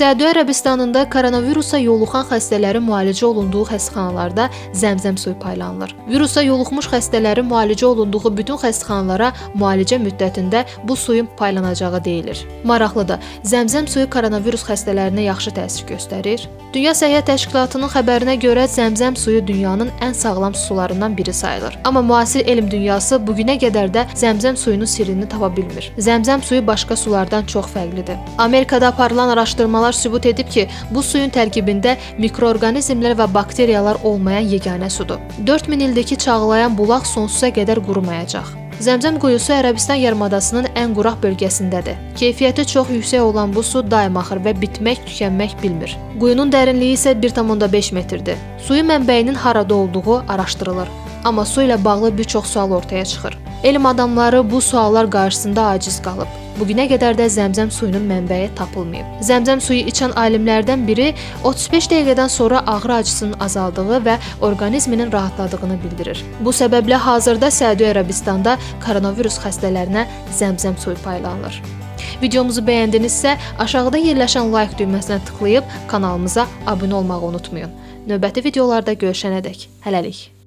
Səudiyyə Ərəbistanında koronavirusa yoluxan xəstələrin müalicə olunduğu xəstəxanalarda zəmzəm suyu paylanılır. Virusa yoluxmuş xəstələrin müalicə olunduğu bütün xəstəxanalara müalicə müddətində bu suyun paylanacağı deyilir. Maraqlıdır, zəmzəm suyu koronavirus xəstələrinə yaxşı təsir göstərir. Dünya Səhiyyə Təşkilatının xəbərinə görə zəmzəm suyu dünyanın ən sağlam sularından biri sayılır. Amma müasir elm dünyası bugünə qədər də zəmzəm suyunun sirrini tapa bilmir. Zəmzəm suyu başqa sulardan çox fərqlidir. Amerikada aparılan araşdırmalar sübut edib ki, bu suyun tərkibində mikroorqanizmlər və bakteriyalar olmayan yeganə sudur. 4000 ildeki çağlayan bulaq sonsuza qədər qurumayacaq. Zəmzəm quyusu Ərəbistan Yarımadasının ən quraq bölgəsindədir. Keyfiyyəti çox yüksək olan bu su daim axır və bitmək, tükənmək bilmir. Quyunun dərinliyi isə 1,5 metrdir. Suyu mənbəyinin harada olduğu araşdırılır. Amma su ilə bağlı bir çox sual ortaya çıxır. Elm adamları bu suallar qarşısında aciz qalıb. Bugünə qədər də zəmzəm suyunun mənbəyi tapılmayıb. Zəmzəm suyu içən alimlərdən biri 35 dəqiqədən sonra ağrı acısının azaldığı və orqanizminin rahatladığını bildirir. Bu səbəblə hazırda Səudiyyə Ərəbistanda koronavirus xəstələrinə zəmzəm suyu paylanılır. Videomuzu bəyəndinizsə, aşağıda yerləşən like düyməsinə tıklayıb kanalımıza abunə olmağı unutmayın. Növbəti videolarda görüşənədək hələlik.